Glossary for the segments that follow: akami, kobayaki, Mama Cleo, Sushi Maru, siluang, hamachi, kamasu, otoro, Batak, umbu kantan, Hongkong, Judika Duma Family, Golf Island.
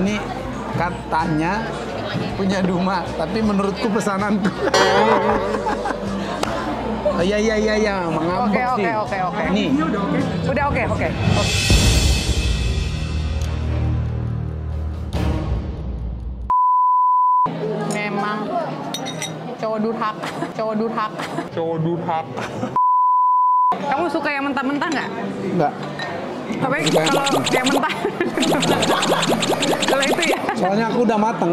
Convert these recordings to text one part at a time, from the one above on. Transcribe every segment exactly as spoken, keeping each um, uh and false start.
ini katanya punya Duma, tapi menurutku pesananku. Oh iya iya iya ya, mengambek okay, sih. Oke okay, oke okay, oke. Okay. Nih. Udah oke okay, oke. Okay. Okay. Memang cowok durhaka, cowok durhaka, cowok durhaka. Kamu suka yang mentah-mentah nggak? Nggak. Tapi kalau yang mentah. Kalau itu ya. Soalnya aku udah mateng.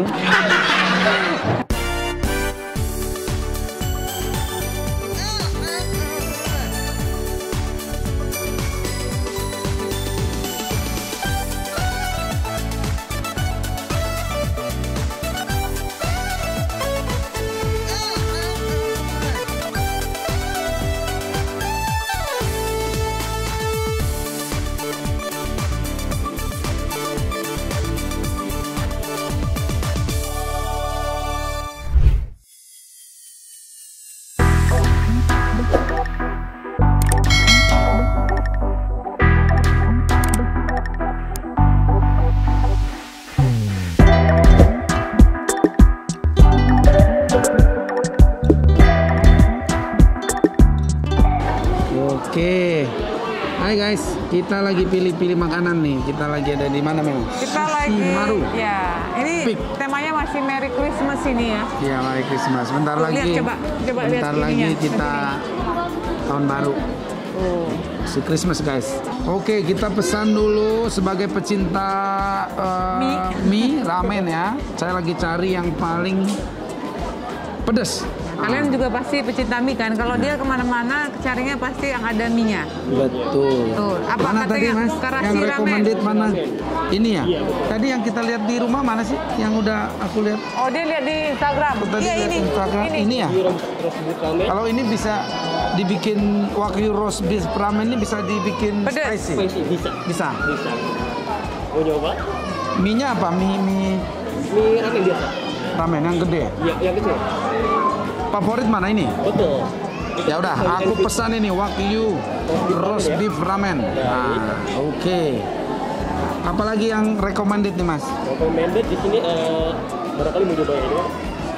Guys, kita lagi pilih-pilih makanan nih. Kita lagi ada di mana memang? Kita Sushi lagi Maru. Ya, ini Pik. Temanya masih Merry Christmas ini ya. Iya, Merry Christmas. Bentar lihat, lagi. Coba, coba bentar lihat lagi kita Sini. Tahun baru. Oh. Si Christmas guys. Oke, kita pesan dulu sebagai pecinta uh, mie. mie ramen ya. Saya lagi cari yang paling pedas. Kalian juga pasti pecinta mie kan? Kalau dia kemana-mana carinya pasti yang ada mie-nya. Betul. Tuh, apa mana katanya? Tadi, Mas, yang recommended mana? Ini ya? Tadi yang kita lihat di rumah mana sih? Yang udah aku lihat. Oh, dia lihat di Instagram. Iya, ini. Instagram. Ini. Ini ya? Kalau ini bisa dibikin wagyu roast beef ramen, ini bisa dibikin pedas. Spicy. Bisa. Bisa. Bisa. Mau coba? Mie-nya apa? Mie mie mie ramen biasa. Ramen yang gede. Iya, yang kecil. Favorit mana ini? Betul. Ya udah, aku pesan ini wagyu roast beef ramen. Nah, oke. Okay. Apalagi yang recommended nih, Mas? Recommended di sini uh, barangkali mau coba ini.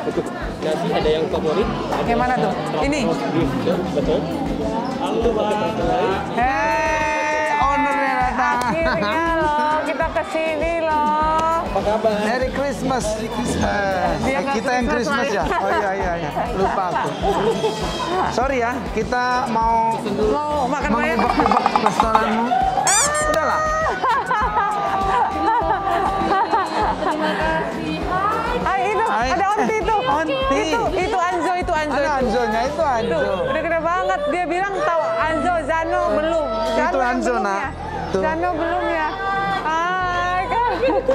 Untuk nasi ada yang favorit. Yang mana tuh? Ini. Betul. Halo, Bang. Hey, ownernya datang. Akhirnya loh, kita kesini loh. Apa kabar? Merry Christmas. Merry Christmas. Dia eh, kita yang Christmas, Christmas ya? Oh iya, iya, iya. Lupa aku. Sorry ya, kita mau... Mau makan banyak. Mau mengubah-ubah restoranmu. Udahlah. Terima kasih. Hai. Itu, ada Onti itu. Onti. Itu, itu Anzo, itu Anzo. Ada Anzonya, itu Anzo. Udah keren banget. Dia bilang tahu Anzo, Zano belum. Zano itu Anzo, nak. Ya. Zano belum ya. Thank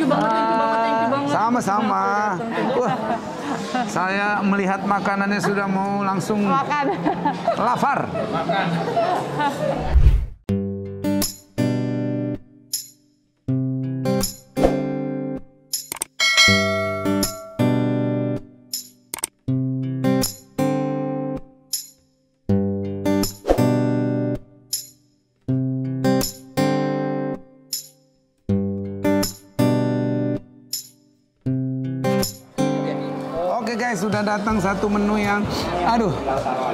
you banget, thank you banget, thank you banget. Sama-sama. Wah, saya melihat makanannya sudah mau langsung makan. Lapar. Makan. Sudah datang satu menu yang aduh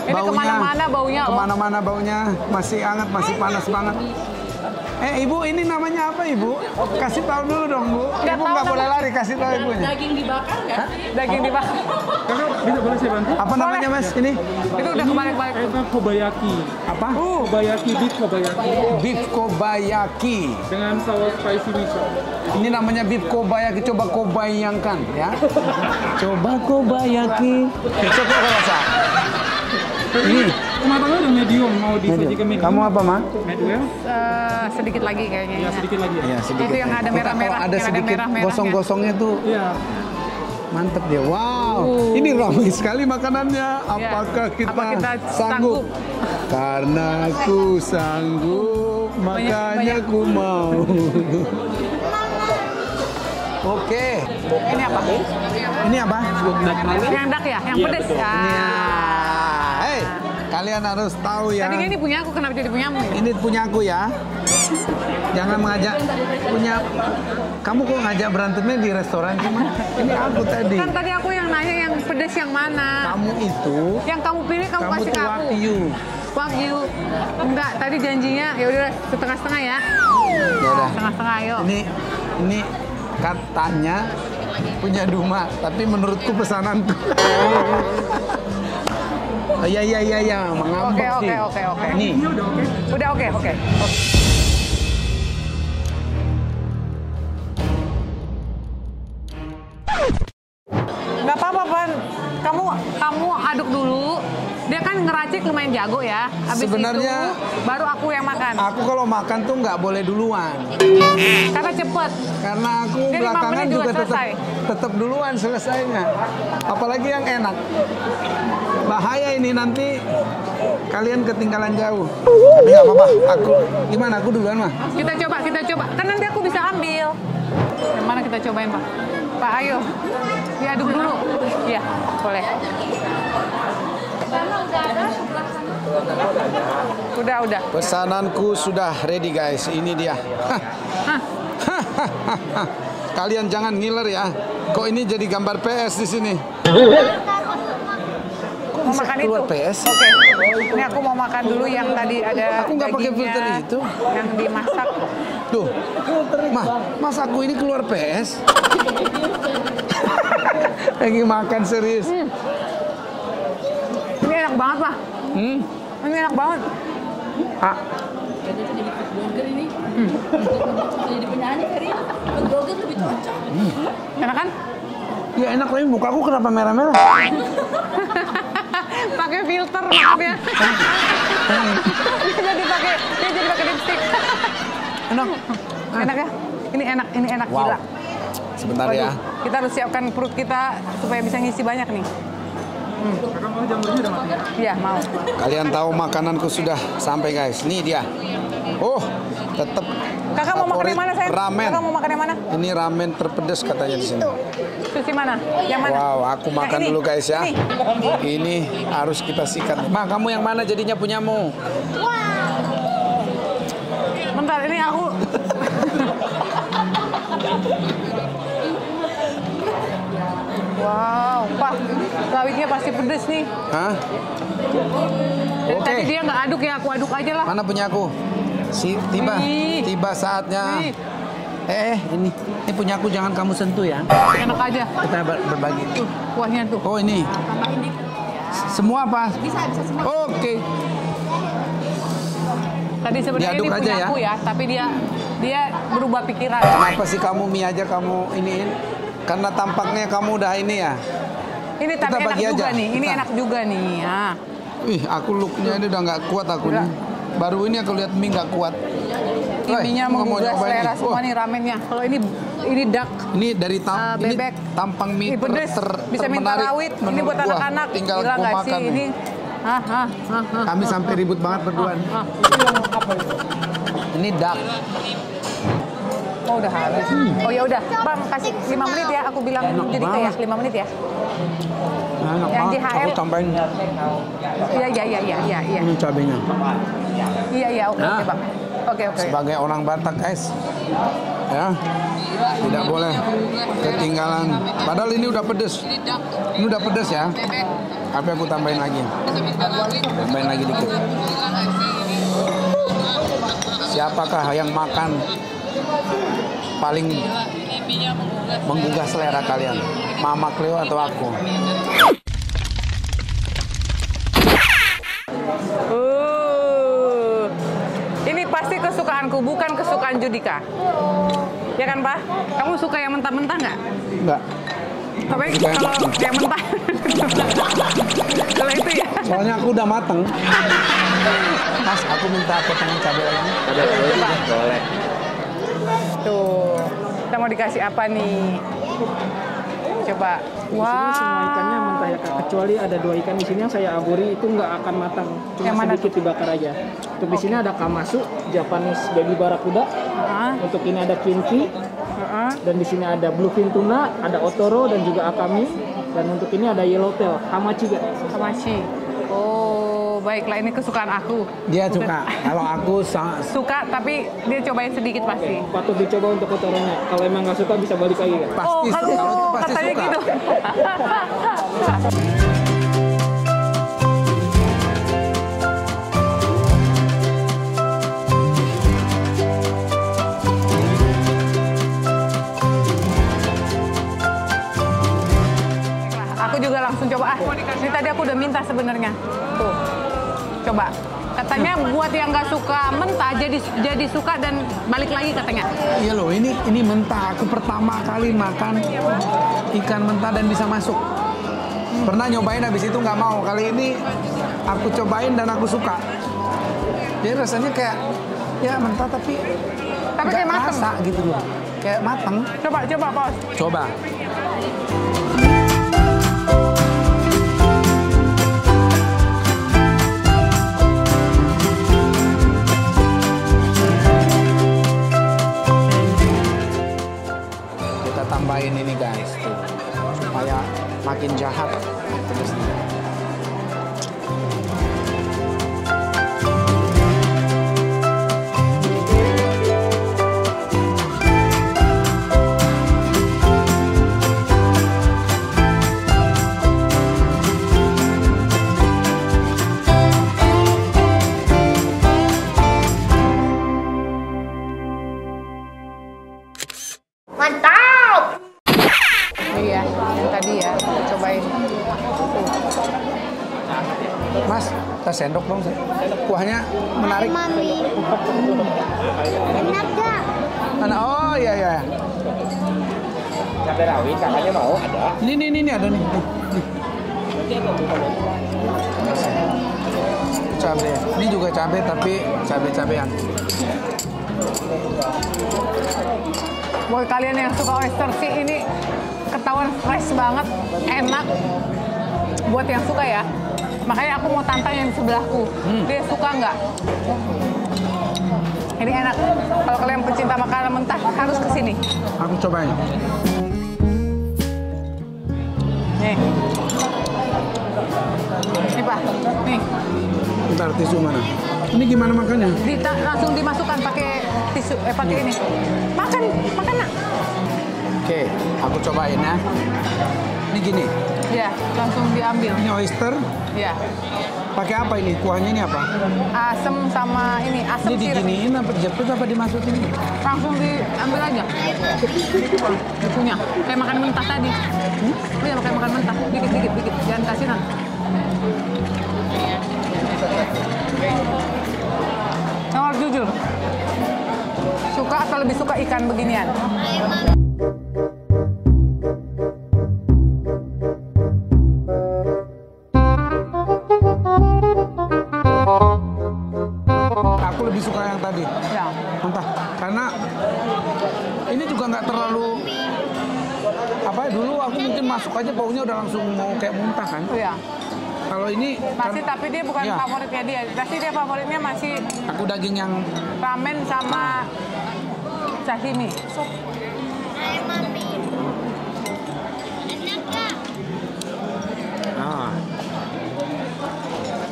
ini baunya kemana-mana baunya kemana-mana baunya masih hangat, masih panas banget. Eh ibu, ini namanya apa ibu? Kasih tahu dulu dong bu. Nggak ibu nggak boleh lari, kasih tahu ibunya. Daging dibakar nggak sih? Daging dibakar. Kakak bisa boleh saya bantu? Apa boleh. Namanya mas ini? Itu udah kemarin-kemarin. Enak kobayaki. Apa? Uh. Kobayaki, beef kobayaki. Beef kobayaki. Dengan saus spicy miso. Ini namanya beef kobayaki. Coba kobayangkan ya. Coba kobayaki. Coba rasa. Ini. Kematangannya udah medium, mau disajikan medium. Kamu apa, Ma? Medium? Uh, sedikit lagi kayaknya. Iya, sedikit lagi. Iya, sedikit. Itu yang ada merah-merah. Ada sedikit gosong-gosongnya tuh. Iya. Mantep dia. Wow. Uh. Ini ramai sekali makanannya. Apakah ya. kita, Apa kita sanggup? sanggup? Karena aku sanggup, banyak, makanya banyak. Ku mau. Oke. Okay. Ini apa? Ini apa? Yang dak ya? Yang pedes. Ya. Hey. Kalian harus tahu ya. Tadi ini punya aku, kenapa jadi punyamu? Ini punya aku ya. Jangan mengajak punya. Kamu kok ngajak berantemnya di restoran cuman ini aku tadi. Kan tadi aku yang nanya yang pedes yang mana? Kamu itu. Yang kamu pilih kamu, kamu kasih ke aku. Wagyu. Wagyu. Enggak, tadi janjinya ya udah setengah-setengah ya. Setengah-setengah yuk. Ini ini katanya punya Duma, tapi menurutku pesananku. Iya, iya, iya, iya, mengambek okay, sih. Oke, oke, oke, oke. Nih. Udah oke, oke. Nggak apa-apa, Pan. Kamu, kamu aduk dulu. Dia kan ngeracik lumayan jago ya. Habis sebenarnya itu, baru aku yang makan. Aku kalau makan tuh nggak boleh duluan. Karena cepet. Karena aku dia belakangan juga, juga tetap, tetap duluan selesainya. Apalagi yang enak. Bahaya ini nanti kalian ketinggalan jauh. Tapi nggak apa-apa. Aku gimana? Aku duluan mah. Kita coba, kita coba. Kan nanti aku bisa ambil. Yang mana kita cobain pak? Pak ayo. Diaduk dulu. Iya, boleh. Udah, udah. Pesananku sudah ready guys. Ini dia. Hah. Kalian jangan ngiler ya. Kok ini jadi gambar P S di sini? Mau makan itu. P S. Oke. Ini aku mau makan dulu yang tadi ada. Aku nggak pakai filter itu. Yang dimasak. Duh. Mah, mas aku ini keluar P S. Lagi makan serius. Hmm. Ini enak banget lah. Hmm. Ini enak banget. Ah. Jadi jadi burger ini. Jadi penyanyi kali. Burger lebih cocok. Enak kan? Ya enak tapi muka aku kenapa merah-merah? Pakai filter maksudnya. Dia jadi pakai, dia jadi pakai lipstick. Enak, enak ya. Ini enak, ini enak wow. Gila. Sebentar waduh, ya. Kita harus siapkan perut kita supaya bisa ngisi banyak nih. Hmm. Iya mau. Kalian tahu makananku sudah sampai guys. Nih dia. Oh, tetap. Kakak mau makan yang mana sayang? Ramen. Kakak mau makan yang mana? Ini ramen terpedes katanya di sini. Sushi mana? Yang mana? Wow, aku makan nah, dulu guys ya. Ini. Ini harus kita sikat. Ma, kamu yang mana jadinya punyamu? Wow. Bentar, ini aku. Wow, Pak, lawiknya pasti pedes nih. Hah? Oke. Tadi dia nggak aduk ya, aku aduk aja lah. Mana punya aku? Si, tiba, Wih. tiba saatnya. Wih. Eh, ini, ini punya aku jangan kamu sentuh ya. Enak aja. Kita ber berbagi. Tuh, kuahnya tuh. Oh ini. Tambahin dikit. Semua apa? Bisa, bisa semua. Oke. Okay. Tadi sebenarnya ini punya ya? aku ya, tapi dia dia berubah pikiran. Kenapa sih kamu mie aja kamu iniin? Karena tampaknya kamu udah ini ya. Ini tapi enak bagi juga aja. nih. Ini Kita. enak juga nih. Ya. Ih, aku looknya ini udah nggak kuat aku udah. nih. Baru ini aku lihat mie nggak kuat. Ininya menggugah selera semua nih ramennya. Kalau ini ini duck. Ini dari tam, uh, bebek. Ini tampang mie ter, ter, bisa minta rawit. Ini buat anak-anak. Tinggal Gila aku makan. Sih, ini. Ah, ah, ah, ah, Kami ah, sampai ah, ribut ah, banget berdua. Ah, ah. Ini duck. Oh udah habis. Hmm. Oh ya udah, Bang kasih lima menit ya. Aku bilang enak jadi kayak lima menit ya. Enak yang J H M. Aku tambahin. Iya iya iya iya iya. Ya. Ini cabenya. Iya iya oke nah. oke Bang. Oke oke. Sebagai orang Batak guys, ya tidak boleh ketinggalan. Padahal ini udah pedes. Ini udah pedes ya. Tapi aku tambahin lagi. Tambahin lagi dikit. Siapakah yang makan paling menggugah selera kalian? Mama Cleo atau aku? Uh, ini pasti kesukaanku, bukan kesukaan Judika. Ya kan, Pak? Kamu suka yang mentah-mentah nggak? Nggak. Tapi kalau yang mentah. Kalau itu ya. Soalnya aku udah mateng. Mas, aku minta potongan cabai lagi. Cabai boleh. Boleh. Tuh, kita mau dikasih apa nih? Coba. Wow. Di sini semua ikannya mentah ya kak. Kecuali ada dua ikan di sini yang saya aburi itu nggak akan matang. Cuma sedikit dibakar aja. Untuk okay. di sini ada kamasu, Japanese baby barakuda. Uh-huh. Untuk ini ada kinki. Uh-huh. Dan di sini ada bluefin tuna, ada otoro dan juga akami. Dan untuk ini ada yellowtail, hamachi. Hamachi. Oh. baiklah ini kesukaan aku. Dia suka. Kalau aku suka, tapi dia cobain sedikit pasti. Okay. Patut dicoba untuk kotorannya. Kalau emang nggak suka bisa balik lagi kan? Pasti oh, suka. Oh, pasti katanya suka. Gitu. Juga langsung coba, ah ini tadi aku udah minta sebenarnya, tuh coba katanya buat yang nggak suka mentah jadi jadi suka dan balik lagi katanya. Iya loh, ini ini mentah, aku pertama kali makan ikan mentah dan bisa masuk. Pernah nyobain habis itu nggak mau, kali ini aku cobain dan aku suka. Jadi rasanya kayak ya mentah tapi tapi kayak mateng gitu loh, kayak mateng. Coba coba Bos. Coba. Tambahin ini guys tuh supaya makin jahat terus. Mas, tas sendok dong. Kuahnya menarik. Mami. Enak gak? Oh iya iya. Cabai rawit kakaknya mau ada. Ini ini ini ada nih. Cabai. Ini juga cabai tapi cabai-cabean. Buat kalian yang suka oyster sih ini ketahuan fresh banget, enak. Buat yang suka ya. Makanya aku mau tantang yang di sebelahku, hmm. Dia suka nggak? Ini enak, kalau kalian pecinta makanan mentah harus kesini. Aku cobain. Nih. Nih Pak, nih. Bentar, tisu mana? Ini gimana makannya? Dita langsung dimasukkan pakai tisu, eh pakai ini. Makan, makan nak. Oke, aku cobain ya. Ini gini? Ya, langsung diambil. Ini oyster? Ya. Pakai apa ini? Kuahnya ini apa? Asam sama ini, asam sirih. Ini diginiin apa dijepit apa dimasukin? Langsung diambil aja. Dikunyah. Kayak makan mentah tadi. Hmm? Oh ya, kayak makan mentah. Dikit-dikit, dikit. Jangan kasihan. Yang harus jujur. Suka atau lebih suka ikan beginian? Masuk aja baunya udah langsung mau kayak muntah kan? Iya. Kalau ini masih kan, tapi dia bukan iya. Favoritnya dia. Pasti dia favoritnya masih. Aku daging yang ramen sama sashimi. Sup. Nah.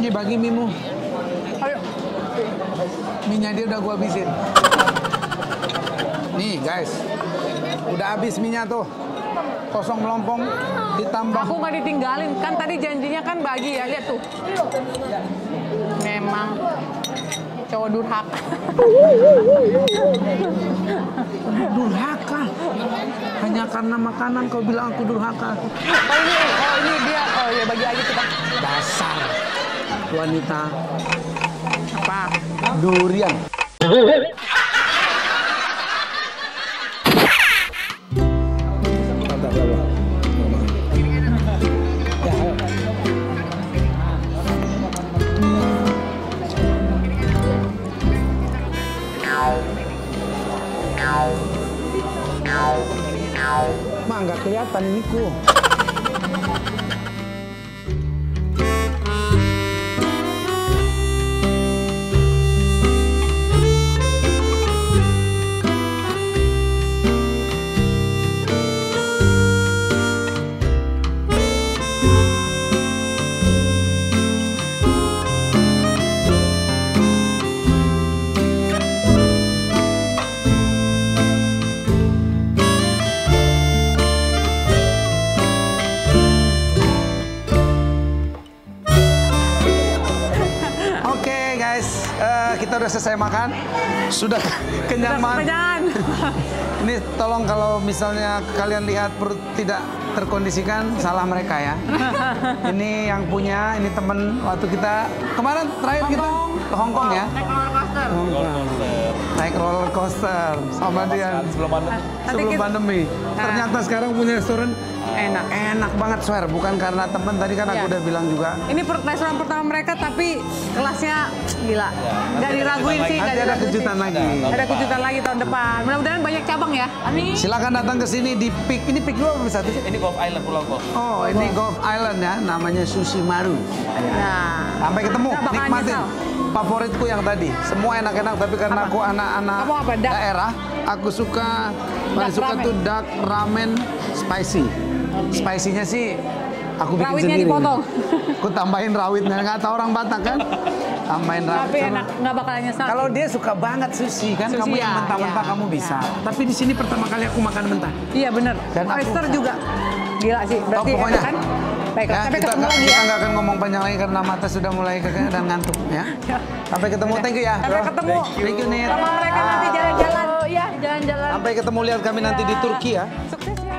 Ini bagi mimu. Ayo. Minyak dia udah gua habisin. Nih guys, udah habis minyak tuh. Kosong melompong ditambah. Aku nggak ditinggalin kan tadi janjinya kan bagi ya, lihat tuh. Memang cowok durhaka. Durhaka. Hanya karena makanan kau bilang aku durhaka. Oh ini, oh ini dia, oh ya bagi aja kita. Dasar wanita apa? Durian. Mak, nggak kelihatan Miku. selesai saya makan, sudah kenyang banget. Ini tolong kalau misalnya kalian lihat perut tidak terkondisikan, salah mereka ya. Ini yang punya, ini temen waktu kita kemarin terakhir Hong kita ke Hongkong ya. Naik roller coaster. Naik roller coaster sama dia sebelum, sebelum pandemi. Nah. Ternyata sekarang punya restoran. Enak. Enak banget, swear. Bukan karena temen, tadi kan ya. Aku udah bilang juga. Ini restoran pertama mereka, tapi kelasnya gila. Nggak ya, diraguin sih. Nanti ada kejutan sih. Lagi. Ada, ada kejutan lagi tahun depan. Mudah-mudahan banyak cabang ya. Amin. Silakan datang ke sini di Peak. Ini Peak dua bisa. Ini Golf Island, Pulau Golf. Oh, ini Golf Island ya. Namanya Sushi Maru. Nah. Sampai ketemu, nah, nikmatin. Favoritku yang tadi. Semua enak-enak, tapi karena apa? Aku anak-anak daerah, aku suka, paling suka tuh duck ramen spicy. Okay. Spicy-nya sih aku bikin rawitnya sendiri. Rawitnya dipotong. Aku tambahin rawitnya, nggak tahu orang Batak kan? Tambahin rawit. Tapi enak, nggak bakal nyesal. Kalau dia suka banget sushi kan, sushi, kamu ya, yang mentah-mentah ya, kamu bisa. Ya. Tapi di sini pertama kali aku makan mentah. Iya bener. Dan oyster aku, juga. Gila sih, berarti oh, enak kan? Baik, ya, sampai kita ketemu lagi ya. Kita nggak akan ngomong panjang lagi karena mata sudah mulai kekeh dan ngantuk ya. Sampai ketemu, thank you ya. Sampai ketemu. Thank you, Nir. Sama mereka nanti jalan-jalan. Oh, ya, jalan-jalan. Sampai ketemu, lihat kami nanti di Turki ya. Sukses ya.